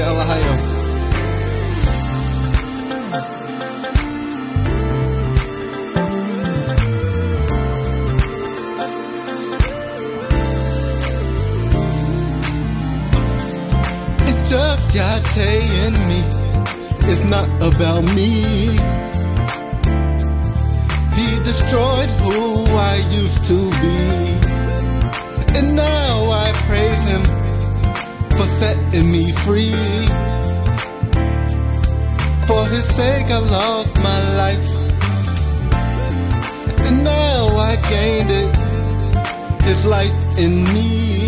Ohio, Ohio. Just Yachty and me, it's not about me. He destroyed who I used to be, and now I praise him for setting me free. For his sake I lost my life, and now I gained it, his life in me.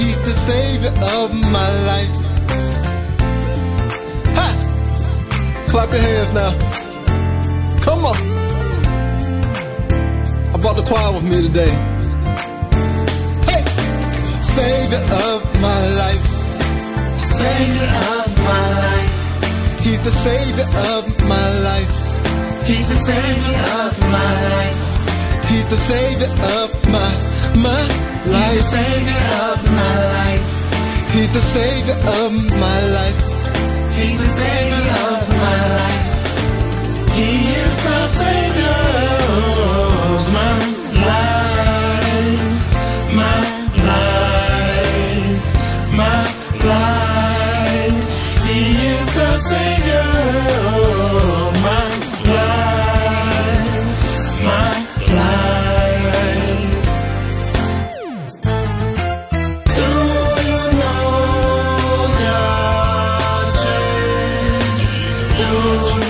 He's the savior of my life. Ha! Clap your hands now. Come on. I brought the choir with me today. Hey! Savior of my life. Savior of my life. He's the savior of my life. He's the savior of my life. He's the savior of my life. He's the savior of my life. He's the savior of my life. He's the savior of my life. He is the savior of my life. My life. My life. He is the savior of my life. My life. Oh,